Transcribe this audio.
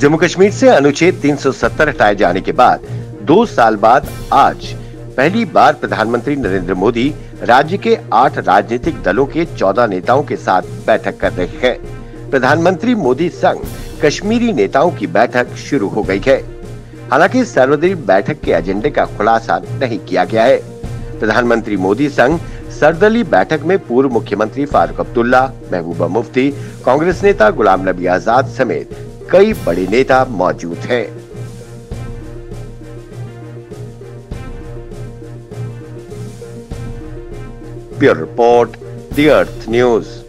जम्मू कश्मीर से अनुच्छेद 370 हटाए जाने के बाद 2 साल बाद आज पहली बार प्रधानमंत्री नरेंद्र मोदी राज्य के 8 राजनीतिक दलों के 14 नेताओं के साथ बैठक कर रहे हैं। प्रधानमंत्री मोदी संग कश्मीरी नेताओं की बैठक शुरू हो गई है। हालांकि सर्वदलीय बैठक के एजेंडे का खुलासा नहीं किया गया है। प्रधानमंत्री मोदी संग सर्वदलीय बैठक में पूर्व मुख्यमंत्री फारूक अब्दुल्ला, महबूबा मुफ्ती, कांग्रेस नेता गुलाम नबी आजाद समेत कई बड़े नेता मौजूद हैं। Bureau report, the earth news.